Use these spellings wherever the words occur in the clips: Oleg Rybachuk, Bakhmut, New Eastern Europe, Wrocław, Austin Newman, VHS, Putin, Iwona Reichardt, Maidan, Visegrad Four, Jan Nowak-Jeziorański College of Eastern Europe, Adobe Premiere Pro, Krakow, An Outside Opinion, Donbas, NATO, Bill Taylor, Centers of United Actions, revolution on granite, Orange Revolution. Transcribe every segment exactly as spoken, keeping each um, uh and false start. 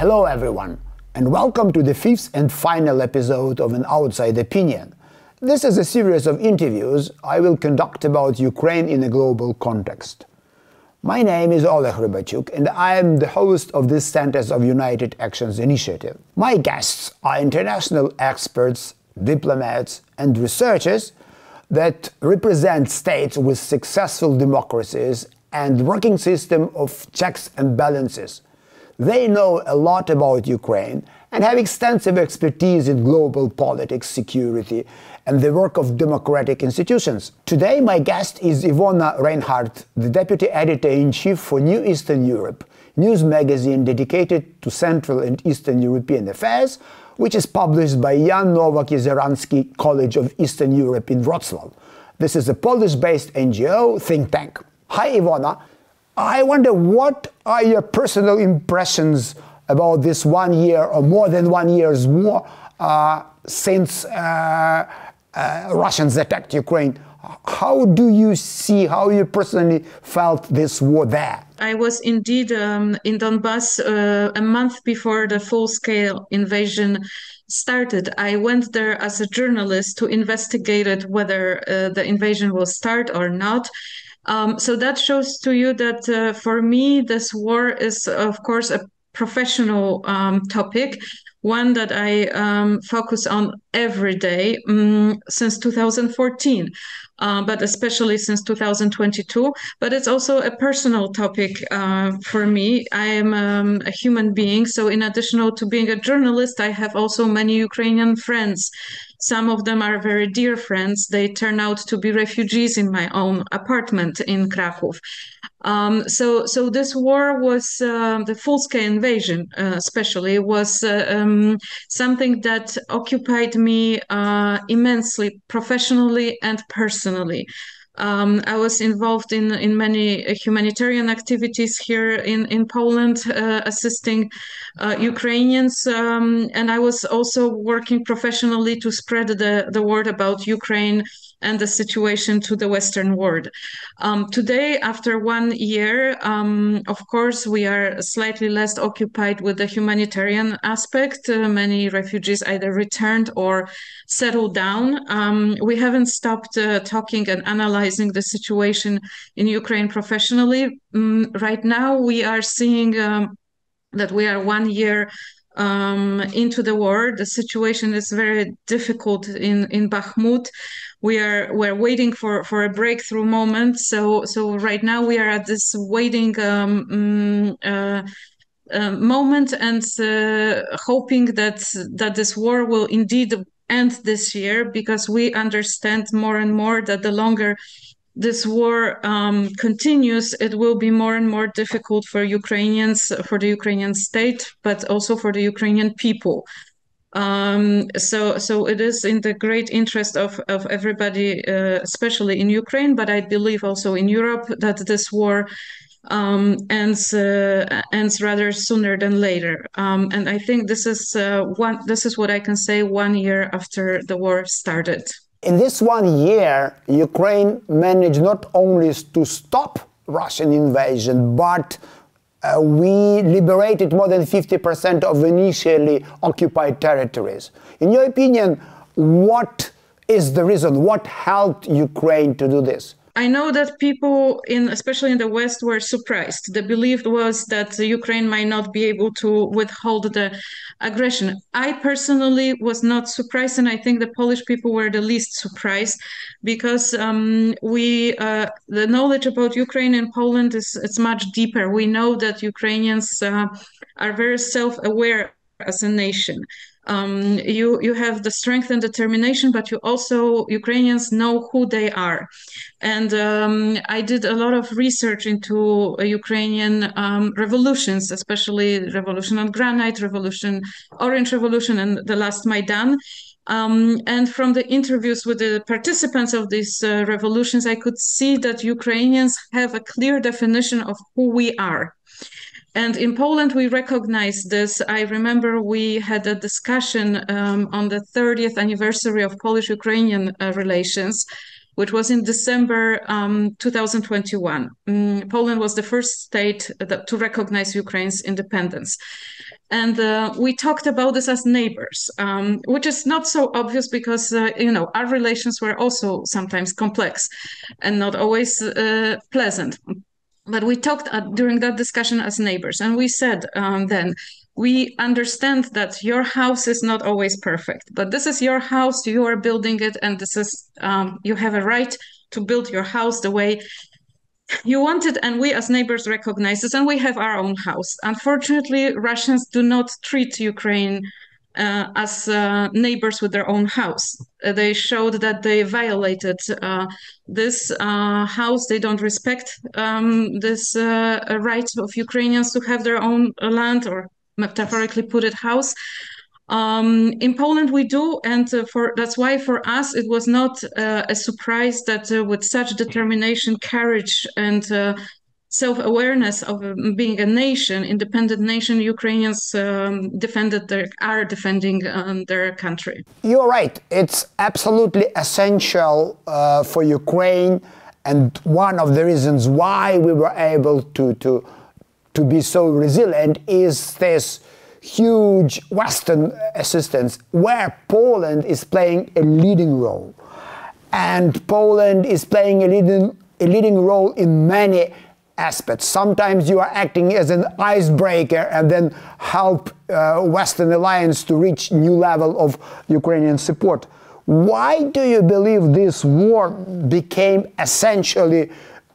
Hello everyone, and welcome to the fifth and final episode of An Outside Opinion. This is a series of interviews I will conduct about Ukraine in a global context. My name is Oleg Rybachuk, and I am the host of this Centers of United Actions initiative. My guests are international experts, diplomats, and researchers that represent states with successful democracies and working system of checks and balances. They know a lot about Ukraine and have extensive expertise in global politics, security, and the work of democratic institutions. Today, my guest is Iwona Reichardt, the Deputy Editor-in-Chief for New Eastern Europe, news magazine dedicated to Central and Eastern European affairs, which is published by Jan Nowak-Jeziorański College of Eastern Europe in Wrocław. This is a Polish-based N G O think tank. Hi, Iwona. I wonder, what are your personal impressions about this one year or more than one year's war uh, since uh, uh, Russians attacked Ukraine? How do you see, how you personally felt this war there? I was indeed um, in Donbas uh, a month before the full-scale invasion started. I went there as a journalist to investigate whether uh, the invasion will start or not. Um, so that shows to you that uh, for me, this war is, of course, a professional um, topic, one that I um, focus on every day um, since two thousand fourteen, uh, but especially since two thousand twenty-two. But it's also a personal topic uh, for me. I am um, a human being. So in addition to being a journalist, I have also many Ukrainian friends. Some of them are very dear friends. They turn out to be refugees in my own apartment in Krakow. Um, so, so this war was, uh, the full-scale invasion uh, especially, was uh, um, something that occupied me uh, immensely, professionally and personally. Um, I was involved in, in many humanitarian activities here in, in Poland, uh, assisting uh, Ukrainians. Um, and I was also working professionally to spread the, the word about Ukraine and the situation to the Western world. Um, today, after one year, um, of course, we are slightly less occupied with the humanitarian aspect. Uh, many refugees either returned or settled down. Um, we haven't stopped uh, talking and analyzing the situation in Ukraine professionally. Um, right now, we are seeing um, that we are one year um, into the war. The situation is very difficult in, in Bakhmut. We are we're waiting for, for a breakthrough moment. So so right now we are at this waiting um, uh, uh, moment and uh, hoping that that this war will indeed end this year, because we understand more and more that the longer this war um, continues, it will be more and more difficult for Ukrainians, for the Ukrainian state, but also for the Ukrainian people. Um, so, so it is in the great interest of, of everybody, uh, especially in Ukraine, but I believe also in Europe, that this war um, ends uh, ends rather sooner than later. Um, and I think this is uh, one. This is what I can say one year after the war started. In this one year, Ukraine managed not only to stop Russian invasion, but Uh, we liberated more than fifty percent of initially occupied territories. In your opinion, what is the reason? What helped Ukraine to do this? I know that people, in, especially in the West, were surprised. The belief was that Ukraine might not be able to withhold the aggression. I personally was not surprised, and I think the Polish people were the least surprised, because um, we, uh, the knowledge about Ukraine and Poland is it's much deeper. We know that Ukrainians uh, are very self-aware as a nation. Um, you, you have the strength and determination, but you also, Ukrainians know who they are. And um, I did a lot of research into Ukrainian um, revolutions, especially Revolution on Granite, Revolution, Orange Revolution, and the last Maidan. Um, and from the interviews with the participants of these uh, revolutions, I could see that Ukrainians have a clear definition of who we are. And in Poland, we recognize this. I remember we had a discussion um, on the thirtieth anniversary of Polish-Ukrainian uh, relations, which was in December um, two thousand twenty-one. Um, Poland was the first state that, to recognize Ukraine's independence. And uh, we talked about this as neighbors, um, which is not so obvious because, uh, you know, our relations were also sometimes complex and not always uh, pleasant. But we talked uh, during that discussion as neighbors, and we said um, then, we understand that your house is not always perfect, but this is your house, you are building it, and this is um, you have a right to build your house the way you want it, and we as neighbors recognize this, and we have our own house. Unfortunately, Russians do not treat Ukraine uh, as uh, neighbors with their own house. Uh, they showed that they violated uh, this uh, house. They don't respect um, this uh, right of Ukrainians to have their own land, or metaphorically put it, house. Um, in Poland we do, and uh, for that's why for us it was not uh, a surprise that uh, with such determination, courage, and uh, self-awareness of uh, being a nation, independent nation, Ukrainians um, defended their, are defending um, their country. You're right. It's absolutely essential uh, for Ukraine, and one of the reasons why we were able to to to be so resilient is this huge Western assistance, where Poland is playing a leading role. And Poland is playing a leading, a leading role in many aspects. Sometimes you are acting as an icebreaker and then help uh, Western alliance to reach new level of Ukrainian support. Why do you believe this war became essentially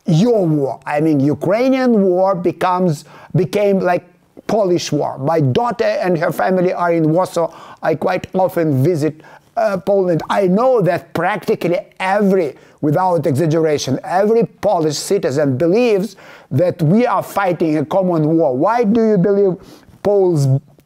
your war? I mean, Ukrainian war becomes became like Polish war. My daughter and her family are in Warsaw. I quite often visit uh, Poland. I know that practically every, without exaggeration, every Polish citizen believes that we are fighting a common war. Why do you believe Poles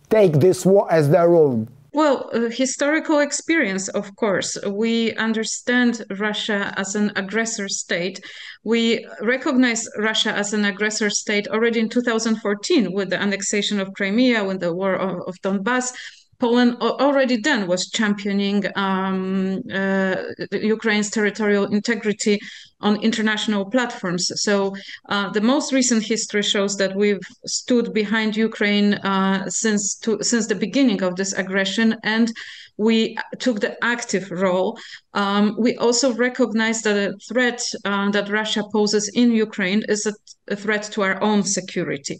take this war as their own? Well, uh, historical experience, of course. We understand Russia as an aggressor state. We recognize Russia as an aggressor state already in two thousand fourteen with the annexation of Crimea, with the war of, of Donbas. Poland already then was championing um, uh, Ukraine's territorial integrity on international platforms. So uh, the most recent history shows that we've stood behind Ukraine uh, since to, since the beginning of this aggression, and we took the active role. Um, we also recognize that the threat uh, that Russia poses in Ukraine is a, a threat to our own security.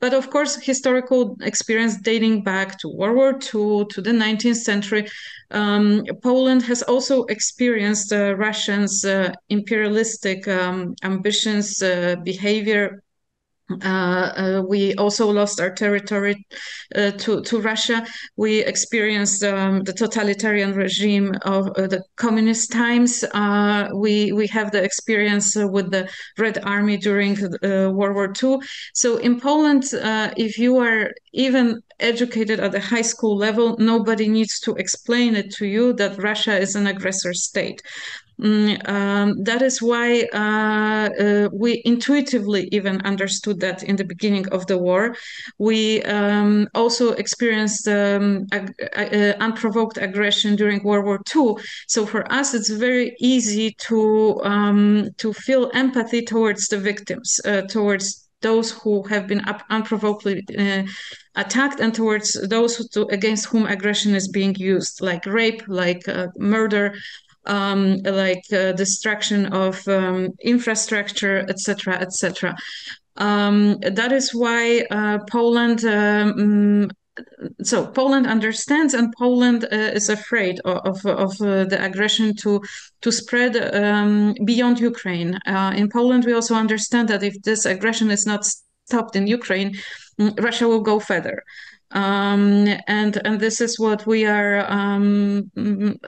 But of course, historical experience dating back to World War Two, to the nineteenth century, um, Poland has also experienced uh, Russians' uh, imperialism, Um, ambitions, uh, behavior. Uh, uh, we also lost our territory uh, to, to Russia. We experienced um, the totalitarian regime of uh, the communist times. Uh, we, we have the experience uh, with the Red Army during uh, World War Two. So in Poland, uh, if you are even educated at the high school level, nobody needs to explain it to you that Russia is an aggressor state. Um, that is why uh, uh, we intuitively even understood that in the beginning of the war. We um, also experienced um, ag uh, unprovoked aggression during World War Two. So for us, it's very easy to um, to feel empathy towards the victims, uh, towards those who have been up unprovoked. Uh, attacked, and towards those who to, against whom aggression is being used, like rape, like uh, murder, um, like uh, destruction of um, infrastructure, et cetera, et cetera. Um, that is why uh, Poland. Um, so Poland understands, and Poland uh, is afraid of of, of uh, the aggression to to spread um, beyond Ukraine. Uh, in Poland, we also understand that if this aggression is not stopped in Ukraine, Russia will go further. Um, and, and this is what we are um,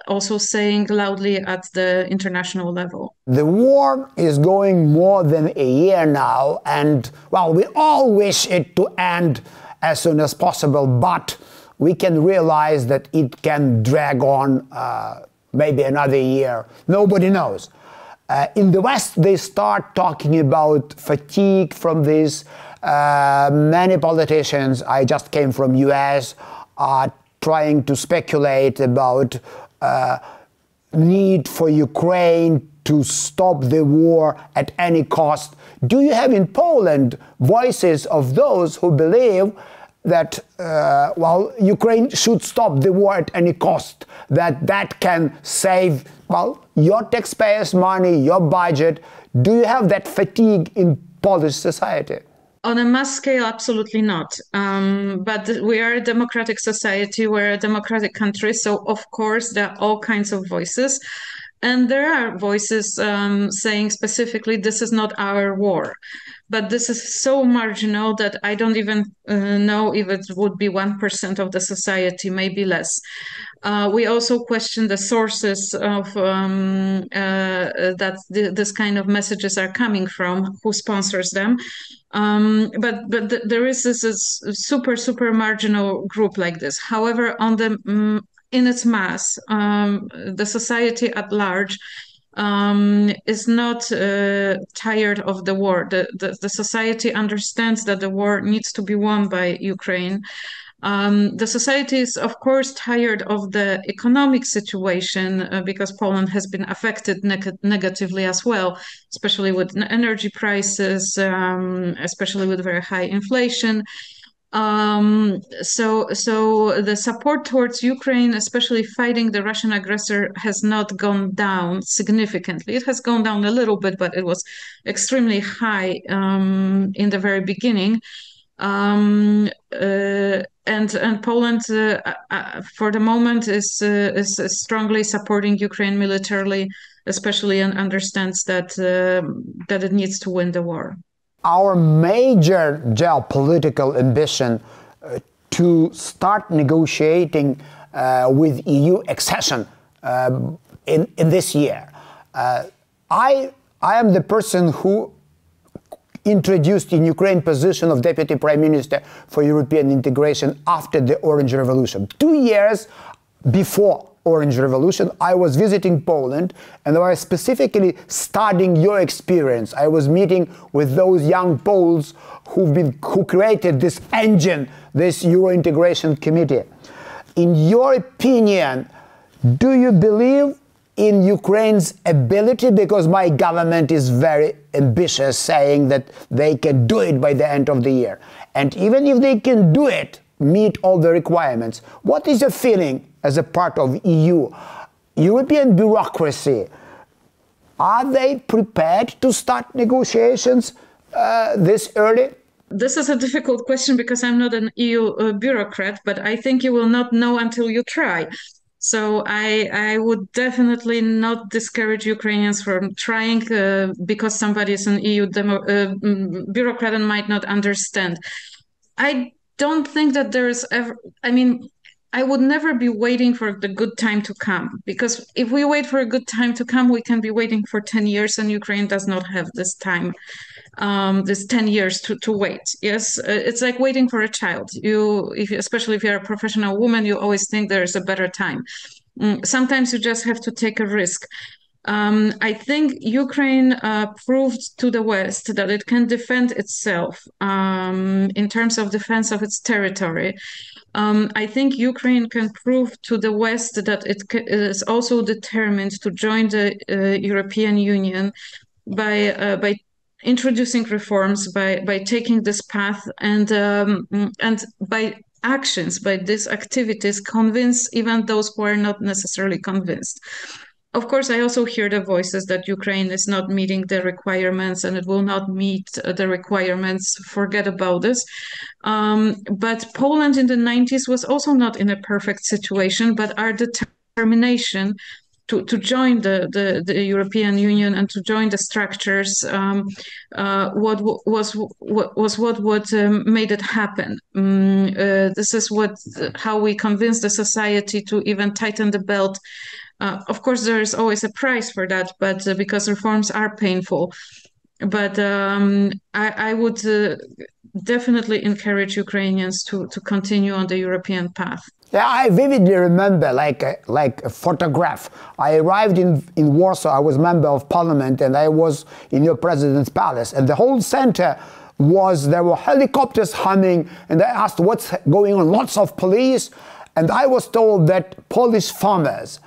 also saying loudly at the international level. The war is going more than a year now, and, well, we all wish it to end as soon as possible, but we can realize that it can drag on uh, maybe another year. Nobody knows. Uh, in the West, they start talking about fatigue from this. Uh, many politicians, I just came from U S, are trying to speculate about uh, need for Ukraine to stop the war at any cost. Do you have in Poland voices of those who believe that, uh, well, Ukraine should stop the war at any cost, that that can save, well, your taxpayers' money, your budget? Do you have that fatigue in Polish society? On a mass scale, absolutely not. Um, but we are a democratic society, we're a democratic country, so of course there are all kinds of voices. And there are voices um, saying specifically, this is not our war. But this is so marginal that I don't even uh, know if it would be one percent of the society, maybe less. Uh, we also question the sources of um, uh, that th this kind of messages are coming from, who sponsors them. Um, but but th there is this, this super, super marginal group like this. However, on the... Mm, in its mass, um, the society at large um, is not uh, tired of the war. The, the, the society understands that the war needs to be won by Ukraine. Um, the society is, of course, tired of the economic situation uh, because Poland has been affected neg negatively as well, especially with energy prices, um, especially with very high inflation. Um, so, so the support towards Ukraine, especially fighting the Russian aggressor, has not gone down significantly. It has gone down a little bit, but it was extremely high um, in the very beginning. Um, uh, and and Poland, uh, uh, for the moment, is uh, is strongly supporting Ukraine militarily, especially, and understands that uh, that it needs to win the war. Our major geopolitical ambition uh, to start negotiating uh, with E U accession um, in, in this year. Uh, I, I am the person who introduced in Ukraine position of Deputy Prime Minister for European integration after the Orange Revolution. Two years before Orange Revolution, I was visiting Poland and I was specifically studying your experience. I was meeting with those young Poles who've been, who created this engine, this Euro Integration Committee. In your opinion, do you believe in Ukraine's ability? Because my government is very ambitious, saying that they can do it by the end of the year. And even if they can do it, meet all the requirements, what is your feeling as a part of E U, European bureaucracy? Are they prepared to start negotiations uh, this early? This is a difficult question because I'm not an E U uh, bureaucrat, but I think you will not know until you try. So I, I would definitely not discourage Ukrainians from trying uh, because somebody is an E U demo, uh, bureaucrat and might not understand. I don't think that there is ever, I mean, I would never be waiting for the good time to come, because if we wait for a good time to come, we can be waiting for ten years, and Ukraine does not have this time, um, this ten years to, to wait. Yes, it's like waiting for a child. You, if, especially if you're a professional woman, you always think there is a better time. Sometimes you just have to take a risk. Um, I think Ukraine uh, proved to the West that it can defend itself um, in terms of defense of its territory. Um, I think Ukraine can prove to the West that it, it is also determined to join the uh, European Union by uh, by introducing reforms, by by taking this path, and um, and by actions, by these activities, convince even those who are not necessarily convinced. Of course, I also hear the voices that Ukraine is not meeting the requirements and it will not meet the requirements. Forget about this. Um, but Poland in the nineties was also not in a perfect situation, but our determination to, to join the, the, the European Union and to join the structures um, uh, what, was, what, was what, what um, made it happen. Um, uh, this is what how we convinced the society to even tighten the belt. Uh, of course, there is always a price for that, but uh, because reforms are painful. But um, I, I would uh, definitely encourage Ukrainians to, to continue on the European path. Yeah, I vividly remember, like a, like a photograph. I arrived in, in Warsaw, I was member of parliament, and I was in your president's palace, and the whole center was, there were helicopters humming, and I asked what's going on, lots of police, and I was told that Polish farmers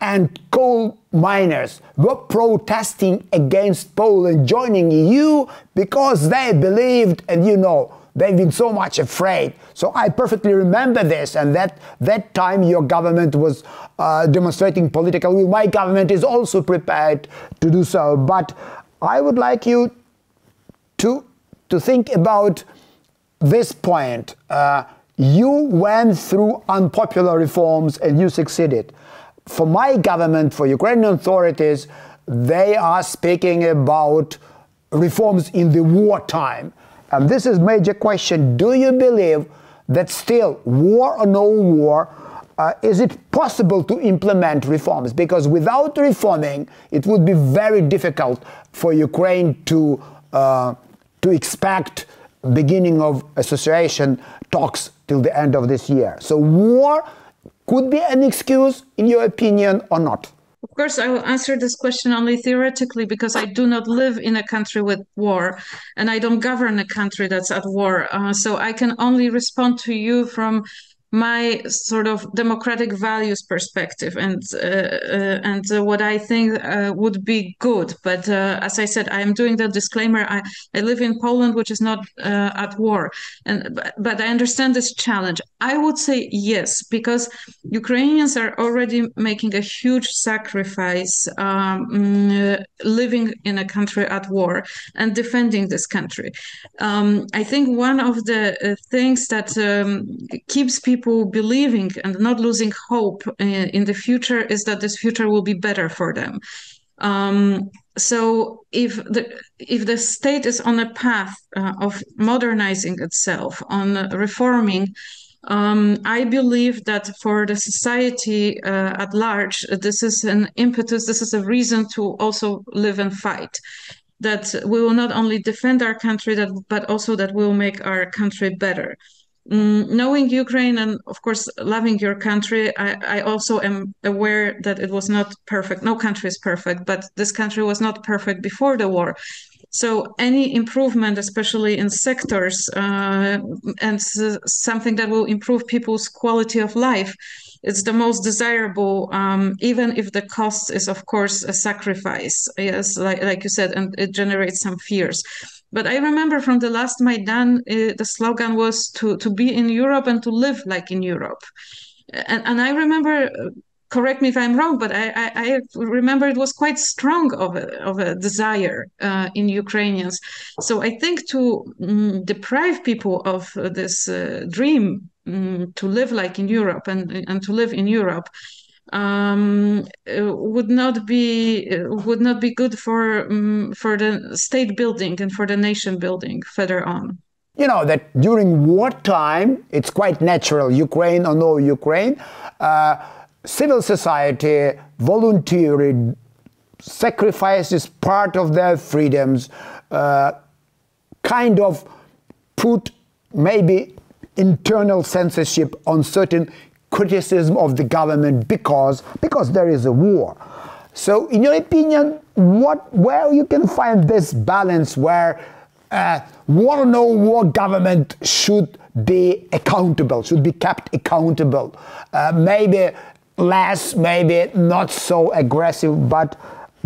and coal miners were protesting against Poland joining E U because they believed, and you know, they've been so much afraid. So I perfectly remember this, and that that time your government was uh, demonstrating political will. My government is also prepared to do so. But I would like you to, to think about this point. Uh, you went through unpopular reforms and you succeeded. For my government, for Ukrainian authorities, they are speaking about reforms in the wartime. And this is major question. Do you believe that still, war or no war, uh, is it possible to implement reforms? Because without reforming, it would be very difficult for Ukraine to, uh, to expect beginning of association talks till the end of this year. So war could be an excuse, in your opinion, or not? Of course, I will answer this question only theoretically, because I do not live in a country with war, and I don't govern a country that's at war. Uh, so I can only respond to you from my sort of democratic values perspective and uh, uh, and uh, what I think uh, would be good. But uh, as I said, I am doing the disclaimer. I, I live in Poland, which is not uh, at war. And but I understand this challenge. I would say yes, because Ukrainians are already making a huge sacrifice um, uh, living in a country at war and defending this country. Um, I think one of the uh, things that um, keeps people People believing and not losing hope in, in the future is that this future will be better for them. Um, so if the if the state is on a path uh, of modernizing itself, on reforming, um, I believe that for the society uh, at large, this is an impetus, this is a reason to also live and fight. That we will not only defend our country, that, but also that we will make our country better. Mm, knowing Ukraine and, of course, loving your country, I, I also am aware that it was not perfect. No country is perfect, but this country was not perfect before the war. So any improvement, especially in sectors uh, and uh, something that will improve people's quality of life, it's the most desirable, um, even if the cost is, of course, a sacrifice. Yes, like, like you said, and it generates some fears. But I remember from the last Maidan, uh, the slogan was to, to be in Europe and to live like in Europe. And, and I remember, correct me if I'm wrong, but I, I, I remember it was quite strong of a, of a desire uh, in Ukrainians. So I think to um, deprive people of this uh, dream um, to live like in Europe and, and to live in Europe um would not be would not be good for um, for the state building and for the nation building further on. You know that during wartime it's quite natural, Ukraine or no Ukraine, uh, civil society voluntarily sacrifices part of their freedoms, uh, kind of put maybe internal censorship on certain criticism of the government because because there is a war. So in your opinion, what where you can find this balance where uh, war or no war government should be accountable, should be kept accountable, uh, maybe less, maybe not so aggressive, but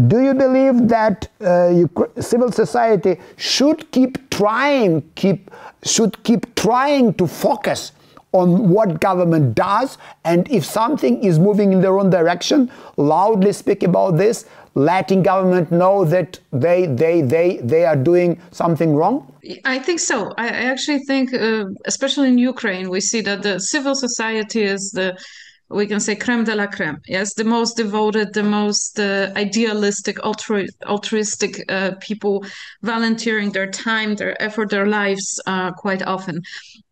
do you believe that uh, you, civil society should keep trying keep should keep trying to focus on what government does, and if something is moving in the wrong direction, loudly speak about this, letting government know that they they they they are doing something wrong? I think so. I, I actually think, uh, especially in Ukraine, we see that the civil society is the, we can say, creme de la creme. Yes, the most devoted, the most uh, idealistic, altru altruistic uh, people volunteering their time, their effort, their lives uh, quite often.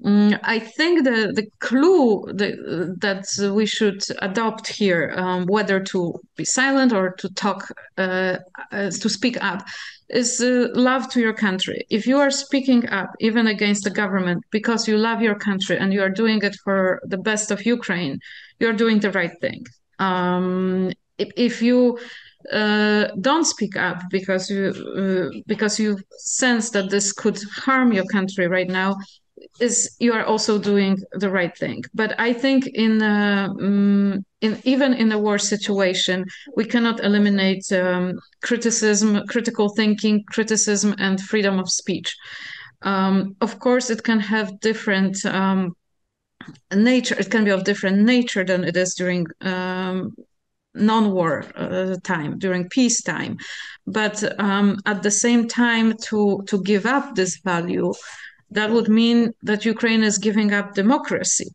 Um, I think the, the clue the, that we should adopt here, um, whether to be silent or to talk, uh, uh, to speak up, is uh, love to your country. If you are speaking up, even against the government, because you love your country and you are doing it for the best of Ukraine, you're doing the right thing. Um, if, if you uh, don't speak up because you, uh, because you sense that this could harm your country right now, is you are also doing the right thing. But I think in, uh, um, in even in a war situation, we cannot eliminate um, criticism, critical thinking, criticism, and freedom of speech. Um, of course, it can have different um, nature. It can be of different nature than it is during um, non-war uh, time, during peace time. But um, at the same time, to to give up this value, that would mean that Ukraine is giving up democracy,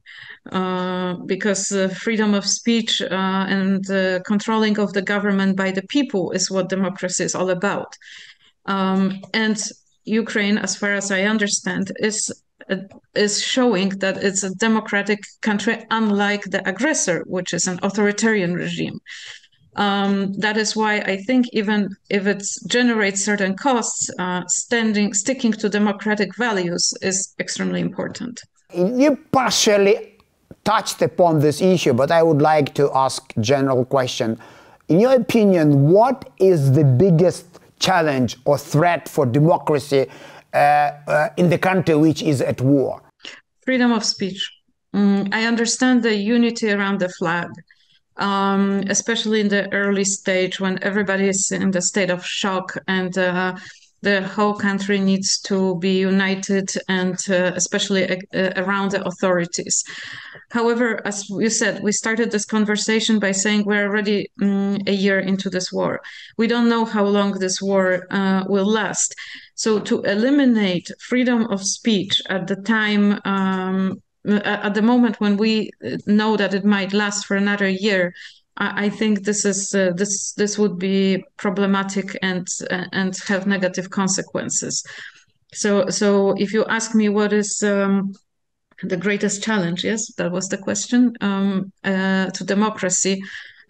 uh, because uh, freedom of speech uh, and uh, controlling of the government by the people is what democracy is all about. Um, and Ukraine, as far as I understand, is uh, is showing that it's a democratic country, unlike the aggressor, which is an authoritarian regime. Um, that is why I think even if it generates certain costs, uh, standing, sticking to democratic values is extremely important. You partially touched upon this issue, but I would like to ask a general question. In your opinion, what is the biggest challenge or threat for democracy uh, uh, in the country which is at war? Freedom of speech. Mm, I understand the unity around the flag. Um, especially in the early stage when everybody is in the state of shock and uh, the whole country needs to be united, and uh, especially uh, around the authorities. However, as you said, we started this conversation by saying we're already um, a year into this war. We don't know how long this war uh, will last. So to eliminate freedom of speech at the time um, at the moment when we know that it might last for another year, I think this is uh, this this would be problematic and and have negative consequences. So so if you ask me what is um, the greatest challenge, yes, that was the question, um, uh, to democracy,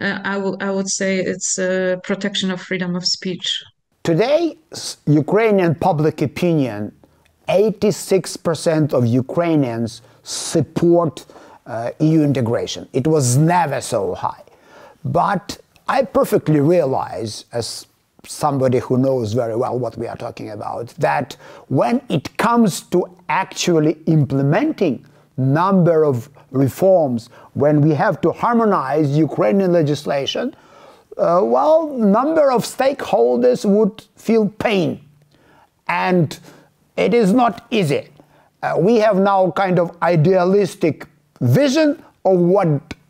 uh, I would I would say it's uh, protection of freedom of speech. Today, Ukrainian public opinion, eighty-six percent of Ukrainians support uh, E U integration. It was never so high. But I perfectly realize, as somebody who knows very well what we are talking about, that when it comes to actually implementing number of reforms, when we have to harmonize Ukrainian legislation, uh, well, number of stakeholders would feel pain. And it is not easy. Uh, we have now kind of idealistic vision of what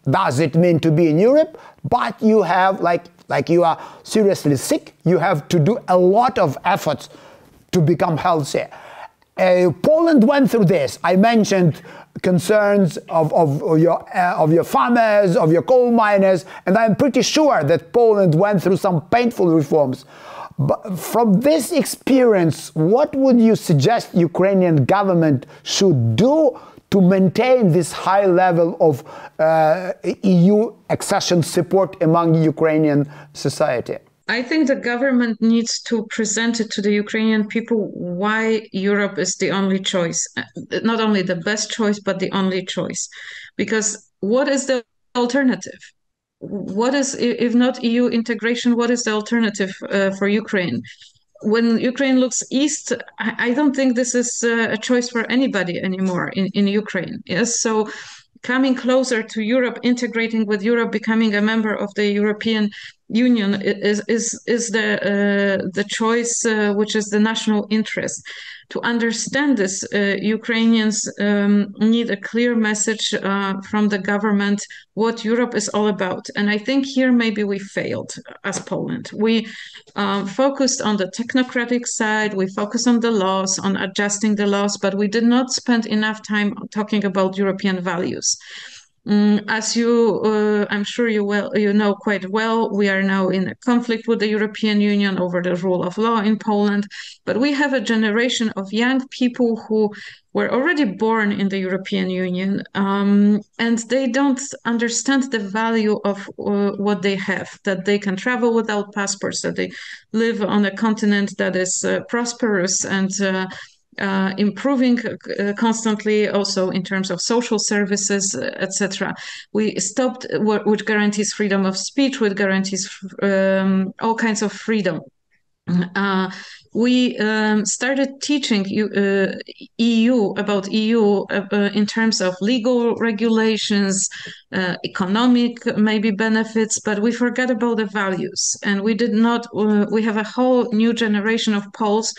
does it mean to be in Europe, but you have, like, like you are seriously sick, you have to do a lot of efforts to become healthier. Uh, Poland went through this. I mentioned concerns of, of, of, your, uh, of your farmers, of your coal miners, and I'm pretty sure that Poland went through some painful reforms. But from this experience, what would you suggest Ukrainian government should do to maintain this high level of uh, E U accession support among Ukrainian society? I think the government needs to present it to the Ukrainian people why Europe is the only choice, not only the best choice, but the only choice. Because what is the alternative? What is, if not E U integration, what is the alternative uh, for Ukraine? When Ukraine looks east, I don't think this is a choice for anybody anymore in, in Ukraine. Yes, so coming closer to Europe, integrating with Europe, becoming a member of the European Union is is is the uh, the choice uh, which is the national interest. To understand this, uh, Ukrainians um, need a clear message uh, from the government what Europe is all about. And I think here maybe we failed as Poland. We uh, focused on the technocratic side, we focused on the laws, on adjusting the laws, but we did not spend enough time talking about European values. Mm, as you, uh, I'm sure you well, you know quite well, we are now in a conflict with the European Union over the rule of law in Poland. But we have a generation of young people who were already born in the European Union, um, and they don't understand the value of uh, what they have, that they can travel without passports, that they live on a continent that is uh, prosperous and uh, Uh, improving uh, constantly, also in terms of social services, et cetera. We stopped, which guarantees freedom of speech, which guarantees um, all kinds of freedom. Uh, we um, started teaching uh, E U about E U uh, in terms of legal regulations, uh, economic maybe benefits, but we forgot about the values, and we did not. Uh, we have a whole new generation of Poles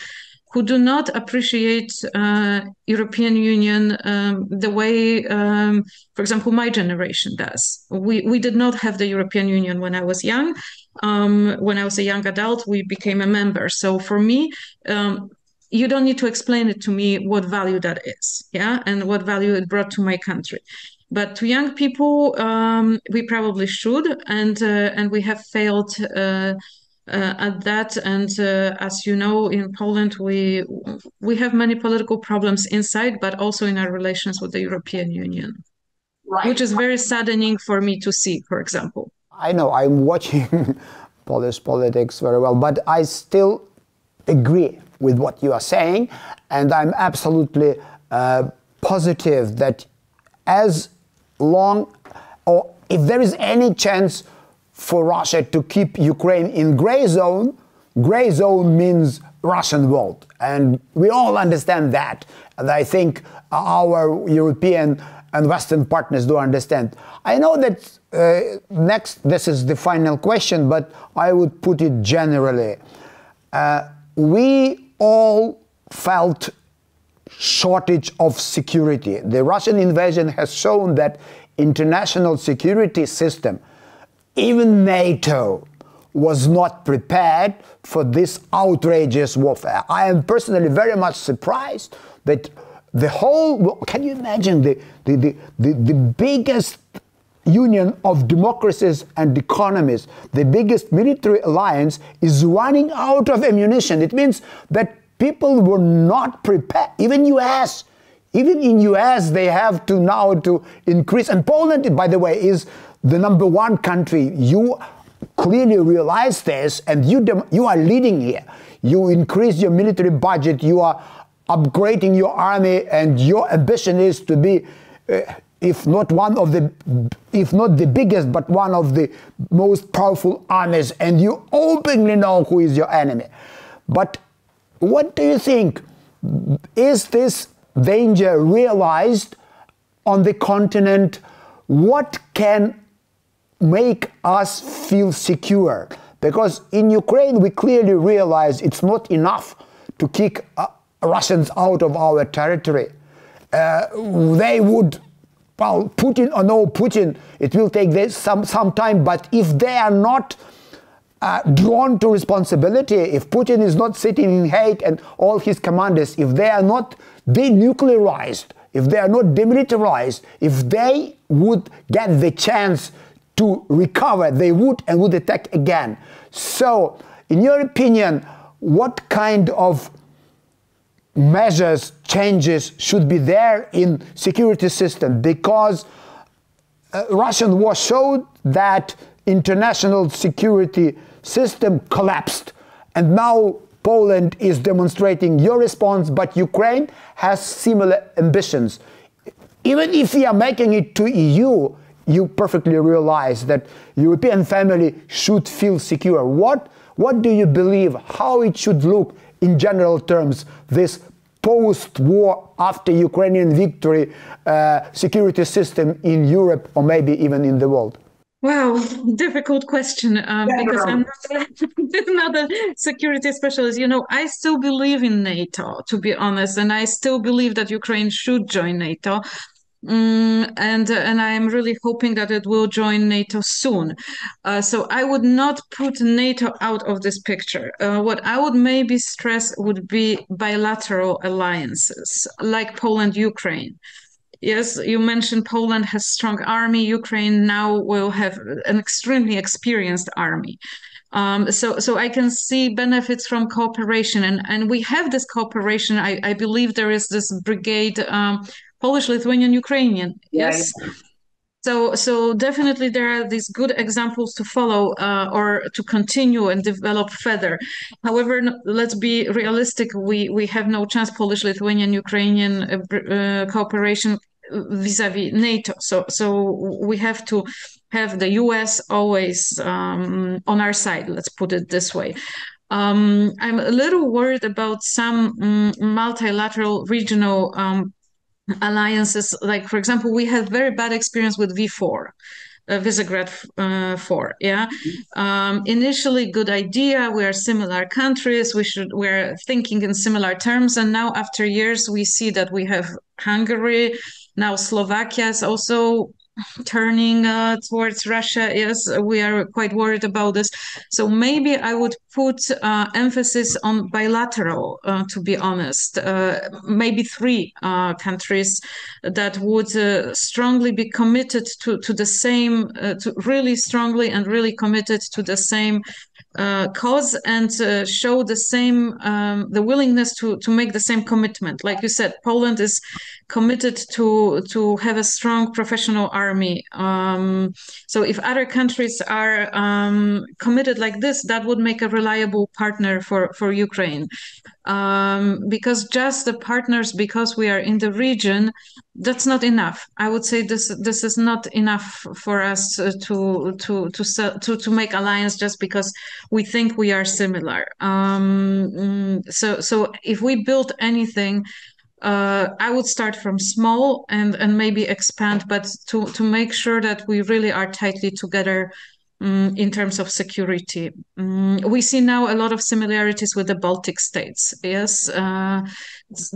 who do not appreciate uh, European Union um, the way, um, for example, my generation does. We we did not have the European Union when I was young. Um, when I was a young adult, we became a member. So for me, um, you don't need to explain it to me what value that is, yeah, and what value it brought to my country. But to young people, um, we probably should, and uh, and we have failed uh, uh, at that. And uh, as you know, in Poland, we we have many political problems inside, but also in our relations with the European Union, right, which is very saddening for me to see, for example. I know I'm watching Polish politics very well, but I still agree with what you are saying, and I'm absolutely uh, positive that as long, or if there is any chance for Russia to keep Ukraine in gray zone, gray zone means Russian world, and we all understand that, and I think our European and Western partners do understand. I know that uh, next, this is the final question, but I would put it generally. Uh, we all felt shortage of security. The Russian invasion has shown that international security system, even NATO, was not prepared for this outrageous warfare. I am personally very much surprised that the whole, can you imagine the, the, the, the, the biggest union of democracies and economies, the biggest military alliance is running out of ammunition. It means that people were not prepared. Even U S, even in U S they have to now to increase. And Poland, by the way, is the number one country. You clearly realize this, and you, you are leading here. You increase your military budget, you are upgrading your army, and your ambition is to be, uh, if not one of the, if not the biggest, but one of the most powerful armies, and you openly know who is your enemy. But what do you think? Is this danger realized on the continent? What can make us feel secure? Because in Ukraine, we clearly realize it's not enough to kick up Russians out of our territory. Uh, they would, well, Putin or no Putin, it will take this some, some time, but if they are not uh, drawn to responsibility, if Putin is not sitting in Hague and all his commanders, if they are not denuclearized, if they are not demilitarized, if they would get the chance to recover, they would and would attack again. So, in your opinion, what kind of measures, changes should be there in security system? Because uh, Russian war showed that international security system collapsed, and now Poland is demonstrating your response, but Ukraine has similar ambitions. Even if we are making it to E U, you perfectly realize that European family should feel secure. What, what do you believe, how it should look in general terms, this post-war, after Ukrainian victory, uh, security system in Europe, or maybe even in the world? Wow, difficult question, um, yeah, because I'm not, not a security specialist. You know, I still believe in NATO, to be honest, and I still believe that Ukraine should join NATO. Mm, and and I am really hoping that it will join NATO soon. Uh, so I would not put NATO out of this picture. Uh, what I would maybe stress would be bilateral alliances, like Poland-Ukraine. Yes, you mentioned Poland has strong army. Ukraine now will have an extremely experienced army. Um, so, so I can see benefits from cooperation, and and we have this cooperation. I, I believe there is this brigade. Um, Polish, Lithuanian, Ukrainian, yes. Right. So, so definitely there are these good examples to follow uh, or to continue and develop further. However, no, let's be realistic. We we have no chance. Polish, Lithuanian, Ukrainian uh, uh, cooperation vis-a-vis NATO. So, so we have to have the U S always um, on our side. Let's put it this way. Um, I'm a little worried about some um, multilateral regional um, alliances. Like, for example, we had very bad experience with V four. Uh, Visegrad uh, Four, yeah. Um, initially, good idea. We are similar countries. We should. We're thinking in similar terms. And now, after years, we see that we have Hungary. Now Slovakia is also turning uh, towards Russia. Yes, we are quite worried about this. So maybe I would put uh, emphasis on bilateral. Uh, to be honest, uh, maybe three uh, countries that would uh, strongly be committed to to the same, uh, to really strongly and really committed to the same uh, cause, and uh, show the same um, the willingness to to make the same commitment. Like you said, Poland is committed to to have a strong professional army. Um, so if other countries are um, committed like this, that would make a reliable partner for for Ukraine. Um, because just the partners, because we are in the region, that's not enough. I would say this this is not enough for us to to to to to make alliance just because we think we are similar. Um, so so if we build anything, uh, I would start from small and and maybe expand, but to to make sure that we really are tightly together. Um, in terms of security, um, we see now a lot of similarities with the Baltic states. Yes, uh,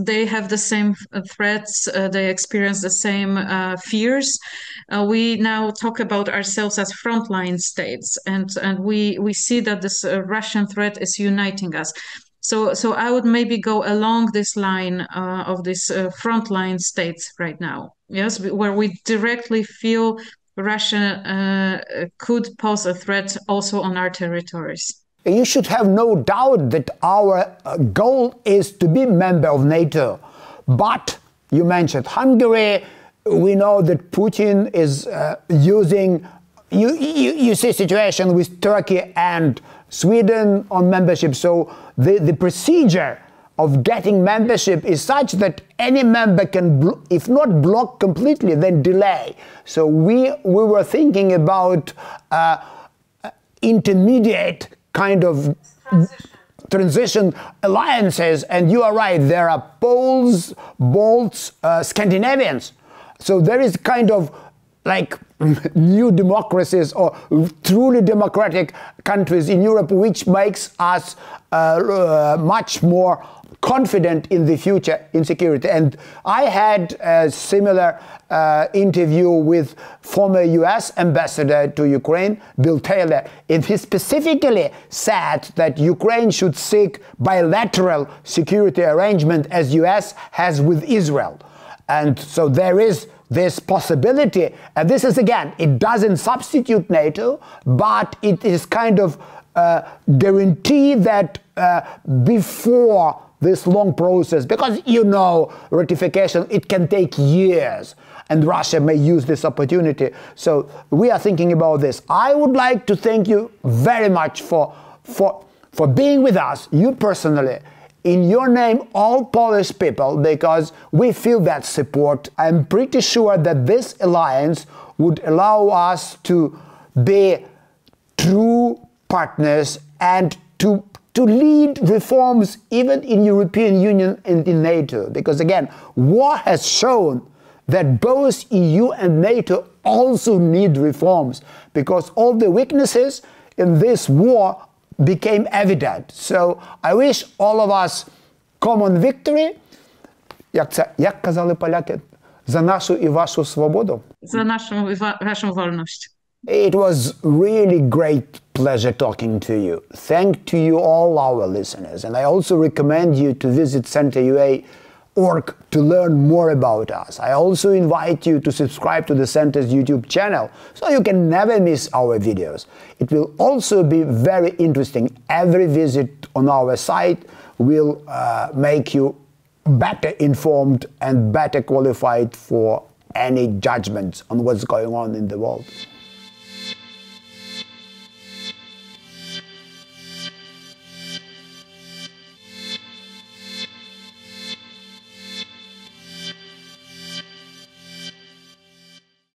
they have the same threats, uh, they experience the same uh, fears. Uh, we now talk about ourselves as frontline states, and and we we see that this uh, Russian threat is uniting us. So so I would maybe go along this line uh, of these uh, frontline states right now. Yes, where we directly feel Russia uh, could pose a threat also on our territories. You should have no doubt that our goal is to be a member of NATO. But you mentioned Hungary. We know that Putin is uh, using, you, you, you see situation with Turkey and Sweden on membership. So the, the procedure of getting membership is such that any member can, if not block completely, then delay. So we, we were thinking about uh, intermediate kind of transition. transition alliances, and you are right, there are Poles, Balts, uh, Scandinavians. So there is kind of like new democracies or truly democratic countries in Europe, which makes us uh, uh, much more confident in the future in security. And I had a similar uh, interview with former U S ambassador to Ukraine, Bill Taylor, and he specifically said that Ukraine should seek bilateral security arrangement as U S has with Israel. And so there is this possibility, and this is again, it doesn't substitute NATO, but it is kind of uh, guarantee that uh, before this long process, because you know ratification, it can take years, and Russia may use this opportunity. So we are thinking about this. I would like to thank you very much for, for, for being with us, you personally, in your name, all Polish people, because we feel that support. I'm pretty sure that this alliance would allow us to be true partners and to, to lead reforms even in European Union and in NATO. Because again, war has shown that both E U and NATO also need reforms, because all the weaknesses in this war became evident. So I wish all of us common victory. Як це, як казали поляки, за нашу і вашу свободу. За нашу і вашу вольність. It was really great pleasure talking to you. Thank to you all our listeners, and I also recommend you to visit center U A dot org to learn more about us. I also invite you to subscribe to the Center's YouTube channel so you can never miss our videos. It will also be very interesting. Every visit on our site will uh, make you better informed and better qualified for any judgments on what's going on in the world.